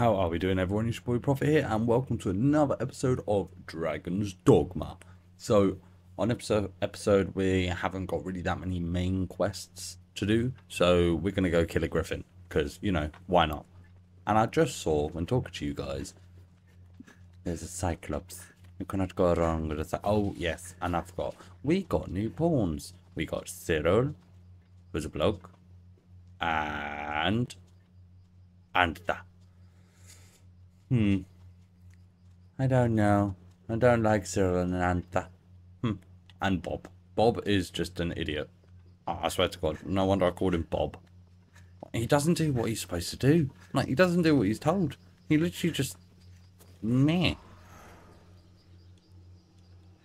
How are we doing, everyone? It's your boy Prophet here, and welcome to another episode of Dragon's Dogma. So, on episode we haven't got really that many main quests to do, so we're going to go kill a griffin, because, you know, why not? And I just saw, when talking to you guys, there's a cyclops. You cannot go wrong with a cyclops. Oh, yes, and I forgot. We got new pawns. We got Cyril, who's a bloke, and Antha. I don't know. I don't like Cyril and Antha. And Bob. Bob is just an idiot. Oh, I swear to God, no wonder I called him Bob. He doesn't do what he's supposed to do. Like, he doesn't do what he's told. He literally just... meh.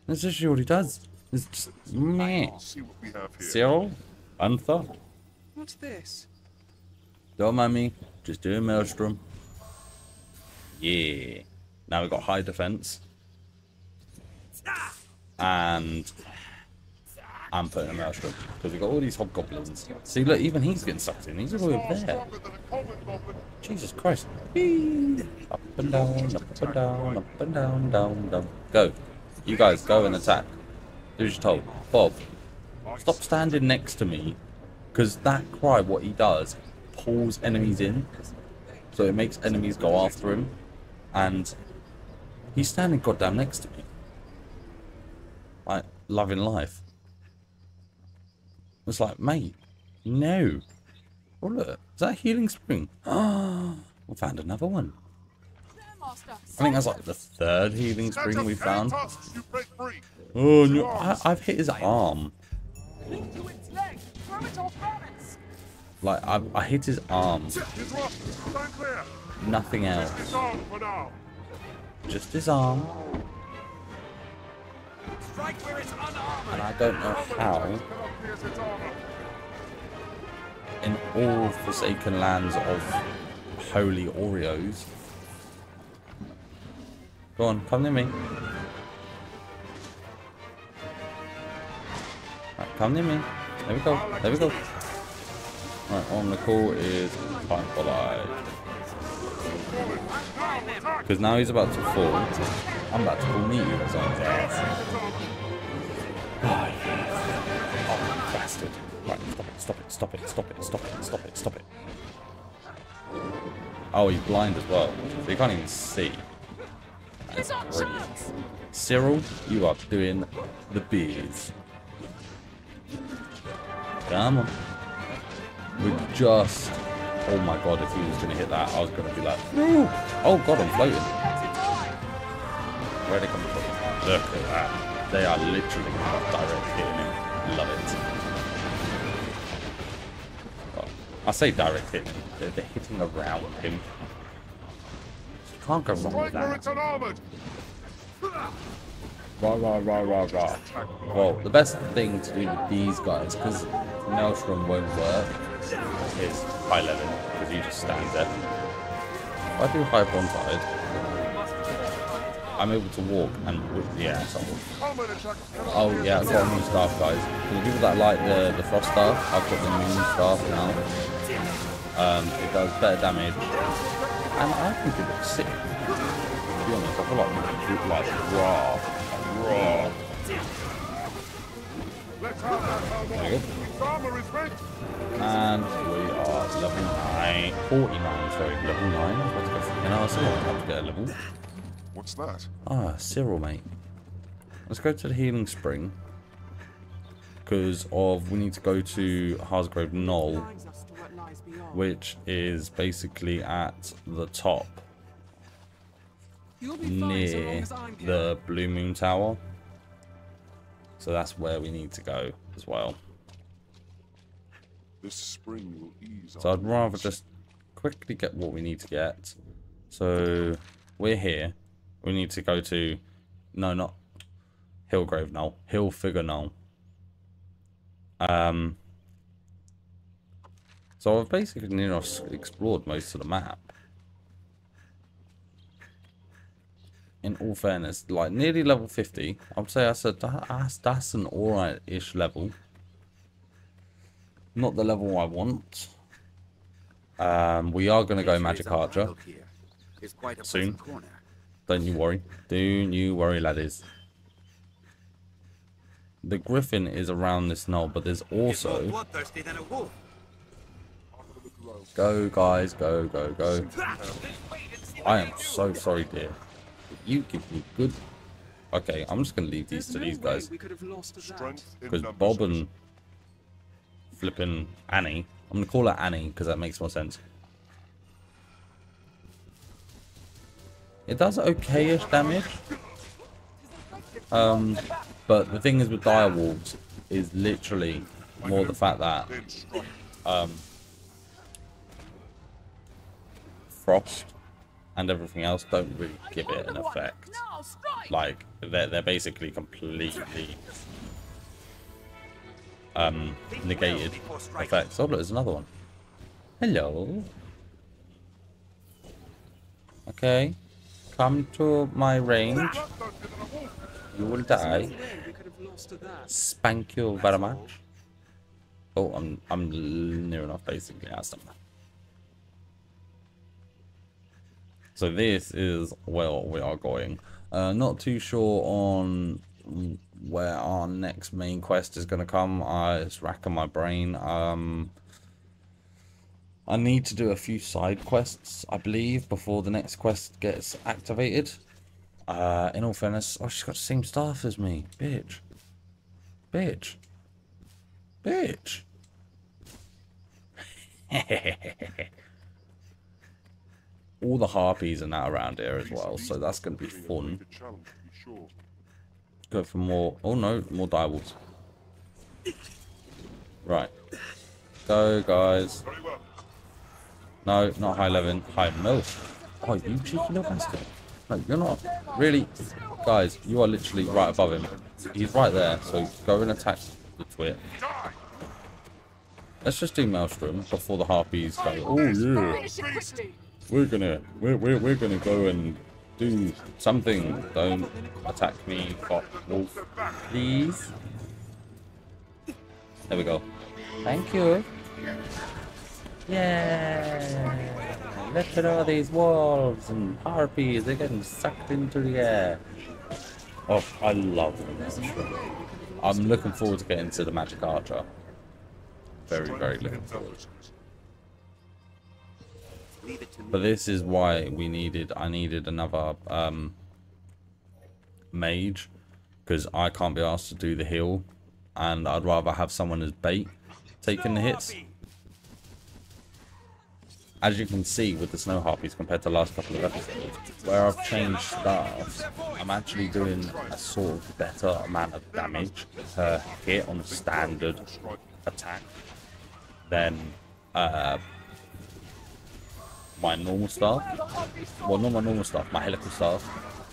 That's literally what he does. It's just meh. Cyril? Antha? What's this? Don't mind me. Just do a Maelstrom. Yeah. Now we've got high defense. And I'm putting a Maelstrom. Because we've got all these hobgoblins. See, look, even he's getting sucked in. He's all over there. Jesus Christ. Up and down, up and down, up and down, down, down. Go. You guys, go and attack. Do as you're told. Bob, stop standing next to me. Because that cry, what he does, pulls enemies in. So it makes enemies go after him. And he's standing goddamn next to me. Like, loving life. It's like, mate, no. Oh, look, is that a healing spring? Oh, we found another one. I think that's like the third healing spring we found. Oh, no, I've hit his arm. Like, I hit his arm. Nothing else. Just his arm. And I don't know how, in all forsaken lands of holy Oreos. Go on, come near me. Right, come near me. There we go. There we go. Right, on the call is fight for life. Because now he's about to fall. I'm about to fall, meet you as I'm dead. Oh, yes. Oh, bastard. Right, stop it, stop it, stop it, stop it, stop it, stop it. Oh, he's blind as well. So he can't even see. That's brilliant. Cyril, you are doing the bees. Come on. We're just... oh my God, if he was going to hit that, I was going to be like, ooh. Oh God, I'm floating. Where'd it come from? Look at that. They are literally direct hitting him. Love it. Oh, I say direct hitting him. They're hitting around him. Can't go wrong with that. Rah, rah, rah, rah, rah. Well, the best thing to do with these guys, because Maelstrom won't work, is high level, because you just stand there. If I do high one side, I'm able to walk and whip the ass off. Oh yeah, I've got a moon staff, guys. For the people that like the frost staff, I've got the moon staff now. It does better damage. And I think it looks sick. To be honest, I feel like we're like raw. Raw. There we go. And we are level 9. 49, sorry, level 9. Let's go for Cyril. I have to get a level. What's that? Ah, Cyril, mate. Let's go to the healing spring. Because of we need to go to Harzgrave Knoll, which is basically at the top near the Blue Moon Tower. So that's where we need to go as well. This spring will ease. So I'd rather just quickly get what we need to get. So we're here. We need to go to... no, not Hillgrave Knoll. Hillfigure Knoll. So I've basically explored most of the map. In all fairness, like nearly level 50, I would say that's an alright-ish level. Not the level I want. We are going to go Magic Archer. is quite a soon. Corner. Don't you worry. Don't you worry, laddies. The griffin is around this knoll, but there's also... Go, guys. Go, go, go. I am so sorry, dear. You give me good... Okay, I'm just going to leave these to these guys. Because Bob and... Flippin' Annie. I'm going to call her Annie, because that makes more sense. It does okay-ish damage. But the thing is with Dire Wolves is literally more the fact that frost and everything else don't really give it an effect. Like they're basically completely negated effects. Oh look, there's another one. Hello. Okay. Come to my range. You will die. Spank you very much. Oh, I'm near enough basically out of stamina. So this is where we are going. Not too sure on where our next main quest is going to come. It's racking my brain. I need to do a few side quests, I believe, before the next quest gets activated. In all fairness, oh, she's got the same staff as me. Bitch. Bitch. Bitch. All the harpies are now around here as well, so that's going to be fun. Go for more. Oh no, more dire wolves. Right. Go, guys. No, not high 11. High MILF. Oh, you cheeky little bastard. No, you're not. Really? Guys, you are literally right above him. He's right there, so go and attack the twit. Let's just do Maelstrom before the harpies go, oh yeah. We're gonna go and do something. Don't attack me, wolf. Please. There we go. Thank you. Yeah, look at all these wolves and harpies, they're getting sucked into the air. Oh, I love them. I'm looking forward to getting to the Magic Archer. Very, very looking forward. But this is why we needed, I needed another mage, because I can't be asked to do the heal, and I'd rather have someone as bait taking the hits. As you can see with the snow harpies compared to the last couple of episodes, where I've changed staffs, I'm actually doing a sort of better amount of damage per hit on a standard attack than my normal staff. Well, not my normal staff, my helical staff.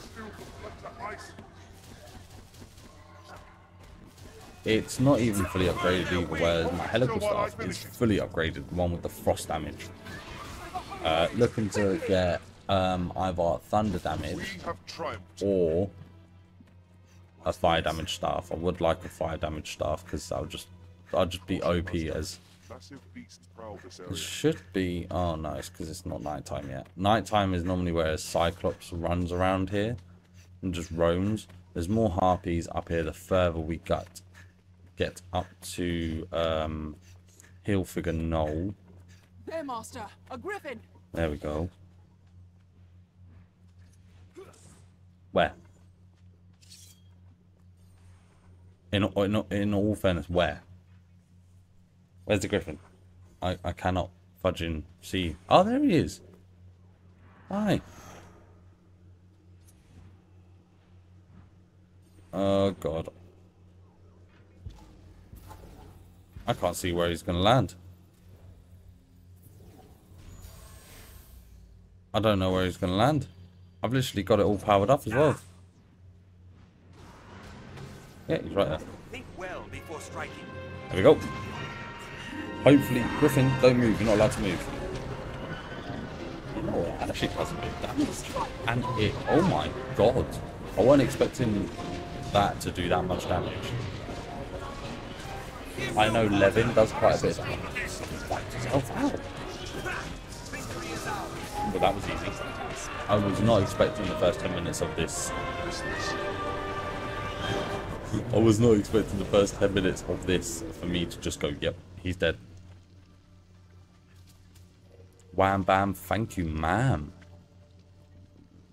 It's not even fully upgraded either, whereas my helical staff is fully upgraded, the one with the frost damage. Looking to get either thunder damage or a fire damage staff. I would like a fire damage staff because I'll just be OP as it should be. Oh no, it's because it's not nighttime yet. Nighttime is normally where a Cyclops runs around here and just roams. There's more harpies up here the further we get up to Hillfigure Knoll. There, master, a griffin. There we go. Where? In all fairness, where? Where's the griffin? I cannot fudging see. Oh, there he is. Hi. Oh god. I can't see where he's going to land. I don't know where he's going to land. I've literally got it all powered up as well. Yeah, he's right there. Think well before striking. There we go. Hopefully, griffin, don't move. You're not allowed to move. No, it actually doesn't move that much. And it... Oh my god. I wasn't expecting that to do that much damage. I know Levin does quite a bit of damage. Oh, wow. Well, that was easy. I was not expecting the first 10 minutes of this. I was not expecting the first 10 minutes of this for me to just go, yep, he's dead. Wham bam, thank you, ma'am.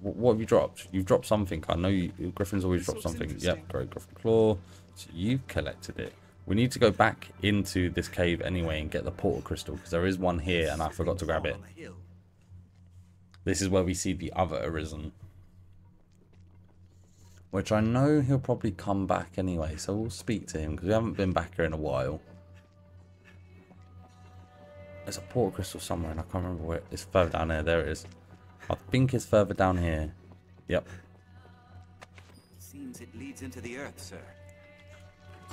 What have you dropped? You've dropped something. I know you, Griffin's always dropped something. Yep, great Griffin Claw. So you've collected it. We need to go back into this cave anyway and get the portal crystal, because there is one here and I forgot to grab it. This is where we see the other Arisen, which I know he'll probably come back anyway, so we'll speak to him because we haven't been back here in a while. There's a portal crystal somewhere and I can't remember where. It's further down there. There it is. I think it's further down here. Yep. Seems it leads into the earth, sir.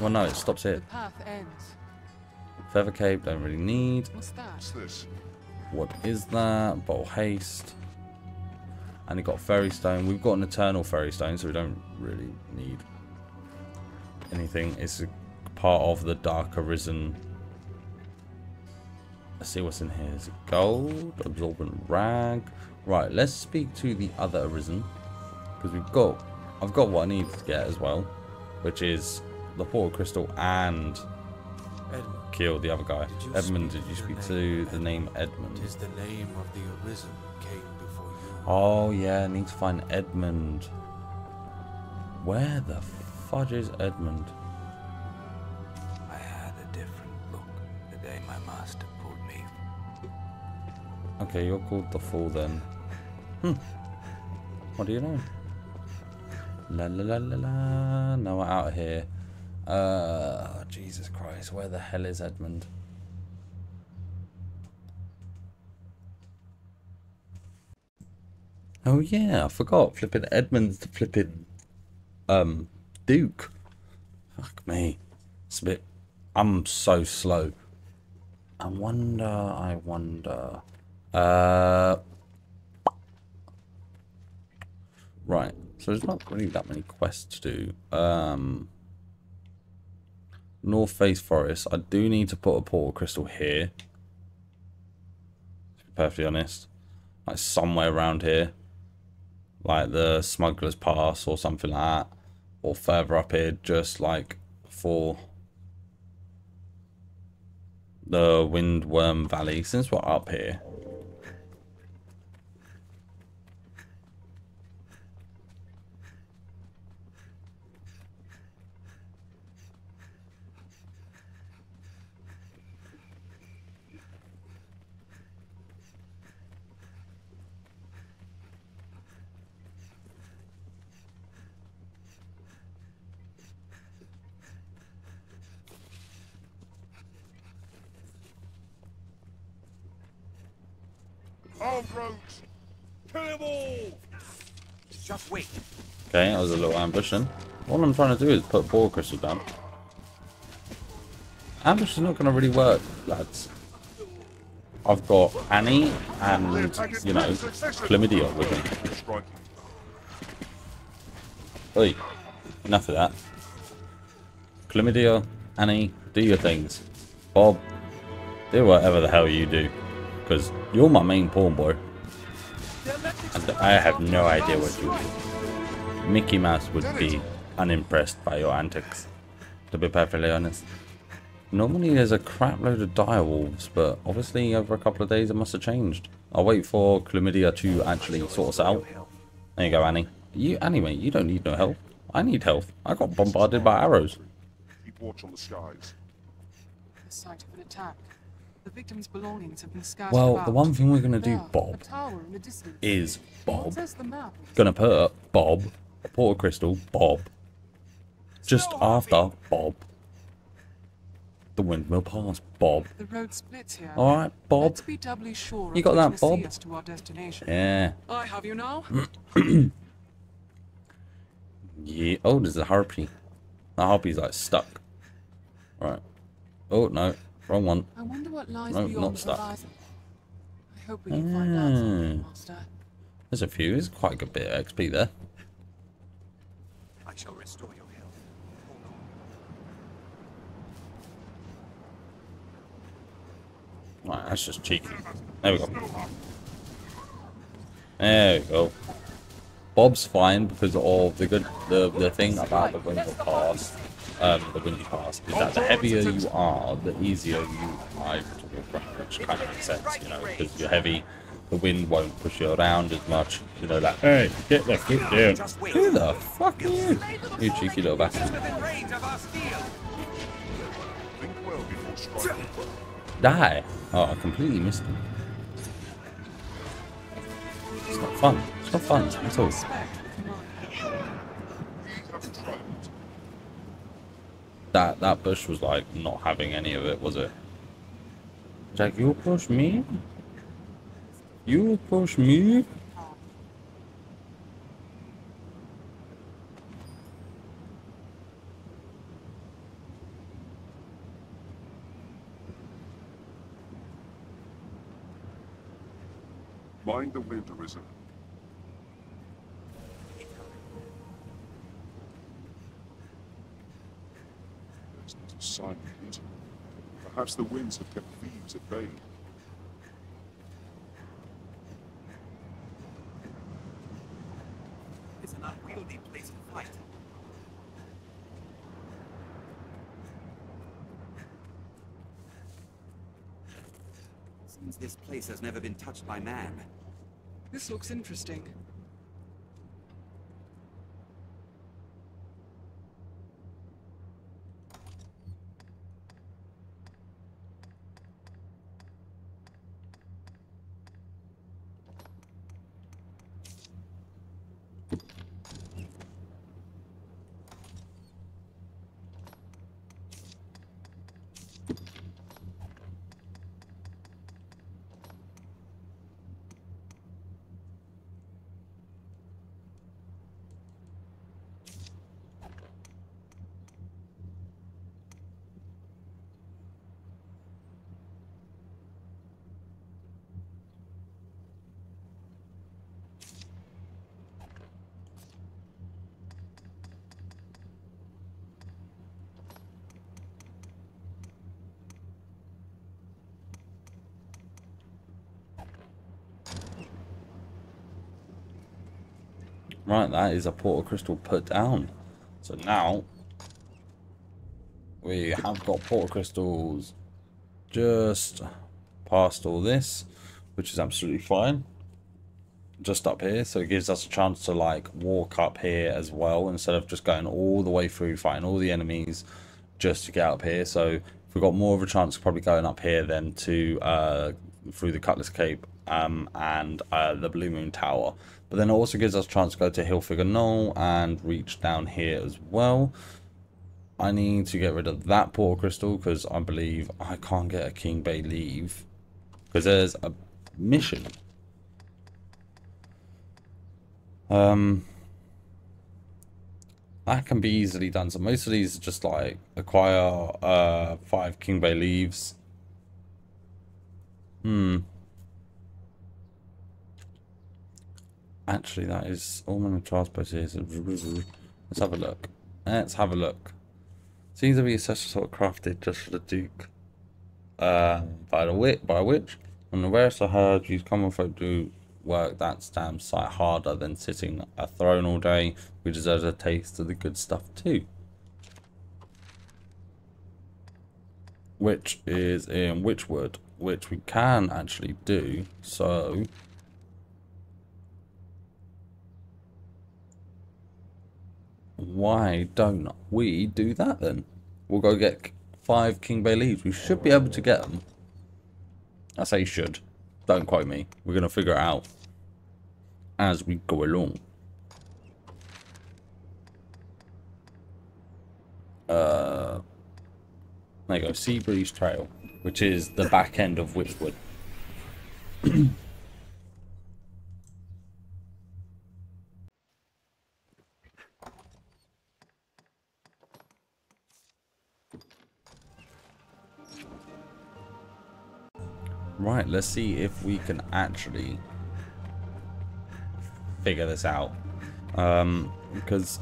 Well, no, it stops here. The path ends. Feather cave, don't really need. What's that? What is that? Bowl haste. And it got fairy stone. We've got an eternal fairy stone, so we don't really need anything. It's a part of the Dark Arisen. Let's see what's in here. Is it gold? Absorbent rag. Right, let's speak to the other Arisen, because we've got, I've got what I need to get as well, which is the portal crystal and Edmund. Kill the other guy. Edmund, did you speak to the name Edmund? Is the name of the Arisen came before you. Oh yeah, I need to find Edmund. Where the fudge is Edmund? I had a different look the day my master pulled me. Okay, you're called the Fool then. What do you know? La la la la la. Now we're out of here. Jesus Christ, where the hell is Edmund? Oh yeah, I forgot. Flipping Edmund's the flipping Duke. Fuck me. It's a bit, I'm so slow. I wonder. Right. So there's not really that many quests to do. North Face Forest. I do need to put a portal crystal here, to be perfectly honest. Like somewhere around here. Like the Smuggler's Pass or something like that. Or further up here, just like for the Windworm Valley. Since we're up here. Okay, that was a little ambush then. All I'm trying to do is put a ball crystal down. Ambush is not going to really work, lads. I've got Annie and, you know, Chlamydia with me. Oi, enough of that. Chlamydia, Annie, do your things. Bob, do whatever the hell you do. Because you're my main pawn boy. And I have no idea what you do. Mickey Mouse would be unimpressed by your antics, to be perfectly honest. Normally there's a crap load of Dire Wolves, but obviously over a couple of days it must have changed. I'll wait for Chlamydia to actually sort us out. There you go, Annie. You, Annie, mate, you don't need no help. I need health. I got bombarded by arrows. Keep watch on the skies. The site of an attack. The victim's belongings have been scattered. Well, the one thing we're going to do, Bob, is Bob. Going to put up Bob. Portal crystal, Bob. Just after Bob. The Windmill Pass, Bob. The road splits here. All right, Bob. Sure you got that, Bob? Yeah. I have you now. Yeah. Oh, there's a harpy. The harpy's like stuck. All right. Oh no, wrong one. I wonder what lies beyond the stuck. Horizon. I hope we can find out something, Master. There's a few. There's quite a good bit of XP there. Shall restore your health. Right, that's just cheeky. There we go. There we go. Bob's fine because of the good the thing about the winter pass. The windy pass is that the heavier you are, the easier you are able to walk around, which kind of makes sense, you know, because you're heavy, the wind won't push you around as much, you know, like, hey, get the fuck down. Who the fuck are you? You cheeky little bastard. Die! Oh, I completely missed him. It's not fun. It's not fun at all. That bush was like not having any of it, was it? It's like, you push me? You push me? Mind the wind, Arisen. Silent. Perhaps the winds have kept thieves at bay. It's an unwieldy place to fight. Seems this place has never been touched by man. This looks interesting. Right, that is a portal crystal put down. So now we have got portal crystals just past all this, which is absolutely fine. Just up here, so it gives us a chance to like walk up here as well instead of just going all the way through fighting all the enemies just to get up here. So we've got more of a chance of probably going up here than to through the Cutlass Cape and the Blue Moon Tower. But then it also gives us a chance to go to Hillfigure Knoll and reach down here as well. I need to get rid of that portal crystal because I believe I can't get a King Bay Leaf because there's a mission. That can be easily done. So most of these are just like acquire 5 King Bay Leaves. Actually, that is all my transport is. Let's have a look. Let's have a look. Seems to be such a sort of crafted just for the Duke. By which, on the rarest I heard, use common folk do work that damn sight harder than sitting a throne all day. We deserve a taste of the good stuff too. Which is in Witchwood, which we can actually do. So. Why don't we do that then? We'll go get 5 King Bay Leaves. We should be able to get them. I say should. Don't quote me. We're going to figure it out as we go along. There you go. Sea Breeze Trail, which is the back end of Witchwood. Right, let's see if we can actually figure this out. Because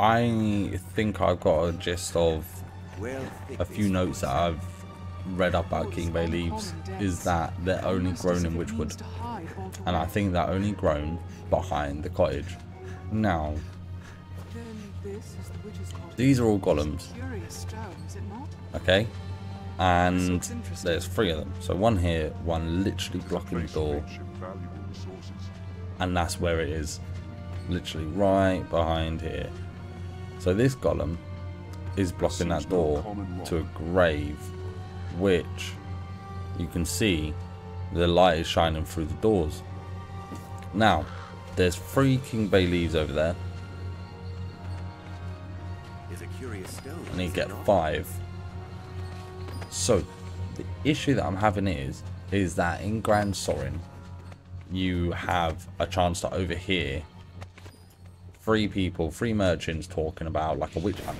I think I've got a gist of a few notes that I've read up about King Bay Leaves is that they're only grown in Witchwood, and I think they're only grown behind the cottage. Now, these are all golems, okay, and there's three of them. So one here, one literally blocking the door, and that's where it is, literally right behind here. So this golem is blocking that door to a grave, which you can see the light is shining through the doors. Now, there's three King Bay Leaves over there. I need to get 5. So the issue that I'm having is that in Gran Soren you have a chance to overhear 3 merchants talking about like a witch hunt.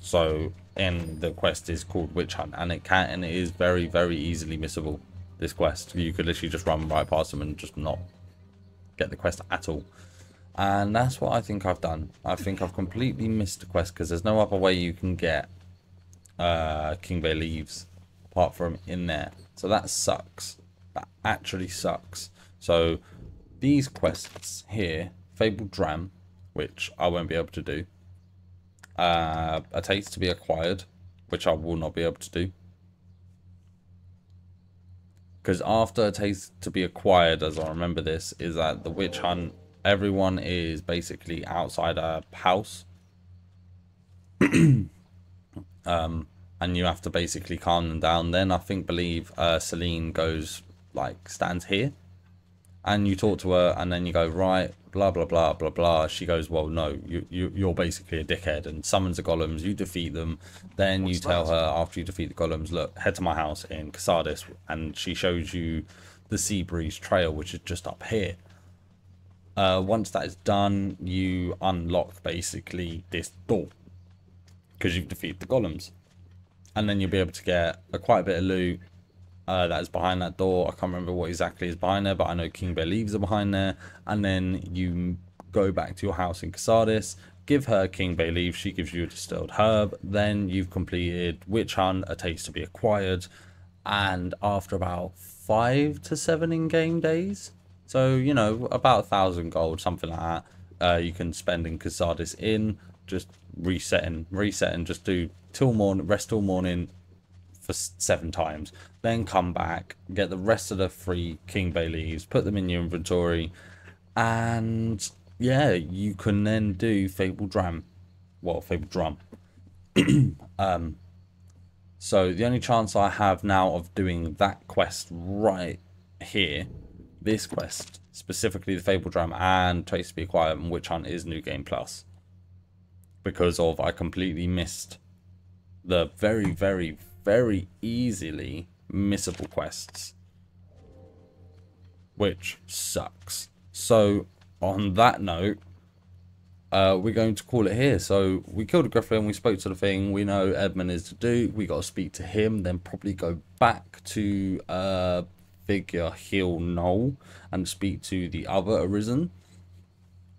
So, and the quest is called Witch Hunt, and it is very, very easily missable, this quest. You could literally just run right past them and just not get the quest at all. And that's what I think I've done. I think I've completely missed the quest because there's no other way you can get King Bay Leaves apart from in there. So that sucks. That actually sucks. So these quests here, Fabled Dram, which I won't be able to do. A taste to be acquired, which I will not be able to do. Because after a taste to be acquired, as I remember this, is that the Witch Hunt, everyone is basically outside a house. And you have to basically calm them down. Then I believe Selene goes, like, stands here. And you talk to her, and then you go, right, blah, blah, blah, blah, blah. She goes, well, no, you're basically a dickhead, and summons the golems, you defeat them. Then you tell her, after you defeat the golems, look, head to my house in Cassardis, and she shows you the Sea Breeze Trail, which is just up here. Once that is done, you unlock basically this door because you've defeated the golems, and then you'll be able to get quite a bit of loot that is behind that door. I can't remember what exactly is behind there, but I know King Bay Leaves are behind there. And then you go back to your house in Cassardis, give her King Bay Leaves, she gives you a distilled herb. Then you've completed Witch Hunt, a taste to be acquired, and after about 5 to 7 in-game days, so, you know, about 1,000 gold, something like that, you can spend in Cassardis Inn, just resetting, just do till morning, rest till morning for 7 times. Then come back, get the rest of the 3 King Bay Leaves, put them in your inventory, and yeah, you can then do Fabled Dram. Well, Fabled Drum. So the only chance I have now of doing that quest right here, this quest, specifically the Fabled Dram and Taste to be Acquired and Witch Hunt, is New Game Plus. Because of I completely missed the very, very, very easily missable quests. Which sucks. So on that note, we're going to call it here. So we killed a griffin, we spoke to the thing, we know Edmund is to do, we got to speak to him, then probably go back to Hillfigure Knoll and speak to the other Arisen.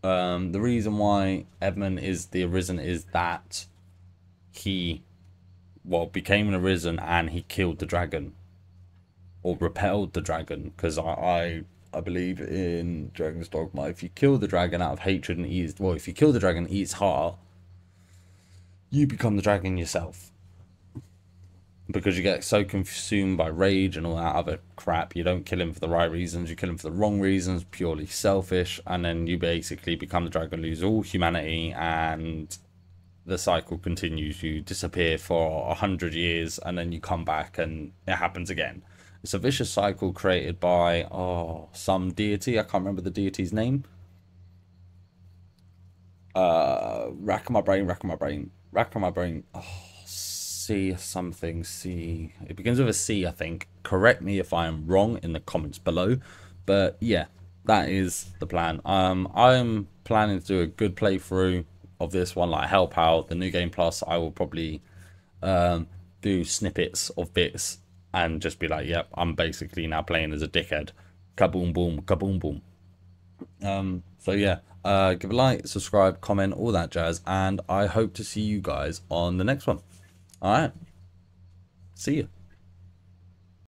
The reason why Edmund is the Arisen is that he, well, became an Arisen and he killed the dragon or repelled the dragon, because I believe in Dragon's Dogma, if you kill the dragon out of hatred and eat, well, if you kill the dragon, eat its heart, you become the dragon yourself. Because you get so consumed by rage and all that other crap, you don't kill him for the right reasons, you kill him for the wrong reasons, purely selfish, and then you basically become the dragon, lose all humanity, and the cycle continues. You disappear for 100 years, and then you come back and it happens again. It's a vicious cycle created by some deity. I can't remember the deity's name. Rack on my brain. C something, C, it begins with a C, I think. Correct me if I am wrong in the comments below, but yeah, that is the plan. I'm planning to do a good playthrough of this one, like help out the New Game Plus. I will probably do snippets of bits and just be like, yep, I'm basically now playing as a dickhead, kaboom boom, kaboom boom. So yeah, give a like, subscribe, comment, all that jazz, and I hope to see you guys on the next one. All right. See ya.